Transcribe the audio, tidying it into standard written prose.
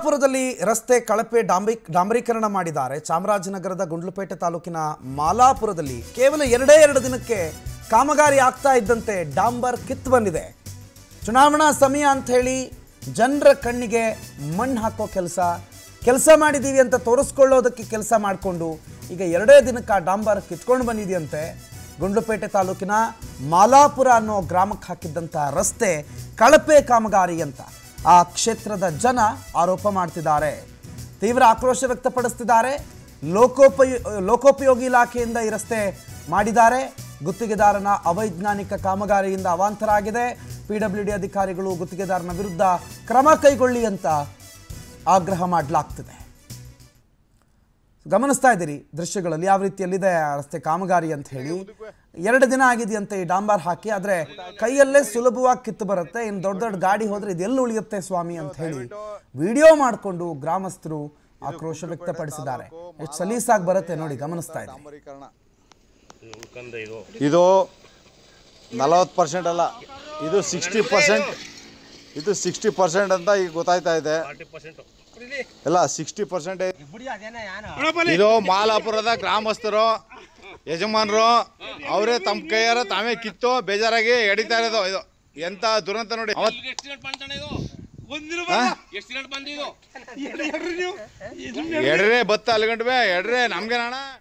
ಮಲಾಪುರದಲ್ಲಿ ರಸ್ತೆ ಕಳಪೆ ಡಾಂಬರೀಕರಣ ಮಾಡಿದ್ದಾರೆ। ಚಾಮರಾಜನಗರದ ಗುಂಡ್ಲುಪೇಟೆ ತಾಲೂಕಿನ ಮಾಲಾಪುರದಲ್ಲಿ ಕೇವಲ 2 ದಿನಕ್ಕೆ ಕಾಮಗಾರಿ ಆಗ್ತಾ ಇದ್ದಂತೆ ಡಾಂಬರ್ ಕಿತ್ತು ಬಂದಿದೆ। ಚುನಾವಣಾ ಸಮಯ ಅಂತ ಹೇಳಿ ಜನರ ಕಣ್ಣಿಗೆ ಮಣ್ಣು ಹಾಕೋ ಕೆಲಸ ಮಾಡಿದೀವಿ ಅಂತ ತೋರಿಸಿಕೊಳ್ಳೋದಕ್ಕೆ ಕೆಲಸ ಮಾಡ್ಕೊಂಡು ಈಗ 2 ದಿನಕ್ಕೆ ಡಾಂಬರ್ ಕಿತ್ತುಕೊಂಡು ಬಂದಿದೆಯಂತೆ। ಗುಂಡ್ಲುಪೇಟೆ ತಾಲೂಕಿನ ಮಾಲಾಪುರ ಅನ್ನೋ ಗ್ರಾಮಕ್ಕೆ ಹಾಕಿದಂತ ರಸ್ತೆ ಕಳಪೆ ಕಾಮಗಾರಿ ಅಂತ ಆ ಕ್ಷೇತ್ರದ ಜನ ಆರೋಪ ಮಾಡ್ತಿದ್ದಾರೆ, ತೀವ್ರ ಆಕ್ರೋಶ ವ್ಯಕ್ತಪಡಿಸುತ್ತಿದ್ದಾರೆ। ಲೋಕೋಪಯೋಗಿ ಇಲಾಖೆಯಿಂದ ಈ ರಸ್ತೆ ಮಾಡಿದ್ದಾರೆ, ಗುತ್ತಿಗೆದಾರನ ಅವೈಜ್ಞಾನಿಕ ಕಾಮಗಾರಿಯಿಂದ ಅವಾಂತರಾಗಿದೆ, ಪಿಡಬ್ಲ್ಯೂಡಿ ಅಧಿಕಾರಿಗಳು ಗುತ್ತಿಗೆದಾರನ ವಿರುದ್ಧ ಕ್ರಮ ಕೈಗೊಳ್ಳಿ ಅಂತ ಆಗ್ರಹ ಮಾಡಲಾಗ್ತಿದೆ। ಗಮನಿಸ್ತಾ ಇದ್ದೀರಿ ದೃಶ್ಯಗಳಲ್ಲಿ ಯಾವ ರೀತಿಯಲ್ಲಿದೆ ರಸ್ತೆ ಕಾಮಗಾರಿ ಅಂತ ಹೇಳಿ 2 ದಿನ ಆಗಿದೆಯಂತೆ ಈ ಡಾಂಬಾರ್ ಹಾಕಿ, ಆದರೆ ಕೈಯಲ್ಲೇ ಸುಲಭವಾಗಿ ಕಿತ್ತು ಬರುತ್ತೆ, ಇನ್ನು ದೊಡ್ಡ ಗಾಡಿ ಹೋದ್ರೆ ಇದೆಲ್ಲ ಉಳಿಯುತ್ತೆ ಸ್ವಾಮಿ ಅಂತ ಹೇಳಿ ವಿಡಿಯೋ ಮಾಡಿಕೊಂಡು ಗ್ರಾಮಸ್ಥರು ಆಕ್ರೋಶ ವ್ಯಕ್ತಪಡಿಸಿದ್ದಾರೆ। ಎಷ್ಟು ಸಲೀಸಾಗಿ ಬರುತ್ತೆ ನೋಡಿ, ಗಮನಿಸ್ತಾ ಇದ್ದೀರಿ। ಇದು 40% ಅಲ್ಲ, ಇದು 60%, ಇದು 60% ಅಂತ ಈಗ ಗೊತ್ತಾಯ್ತಾ ಇದೆ। 60% ಇದು ಮಾಲಾಪುರದ ಗ್ರಾಮಸ್ಥರು ಯಜಮಾನರು ಅವರೇ ತಮ್ಮ ಕೈಯಾರ ತಾವೇ ಕಿತ್ತು ಬೇಜಾರಾಗಿ ಎಡಿತಾ ಇರೋದು। ಇದು ಎಂತ ದುರಂತ ನೋಡಿ, ಎಡ್ರೆ ಬತ್ತ ಅಲ್ಗಂಡ್ವೆ ಎಡ್ರೆ ನಮ್ಗೆ ನಾಣ।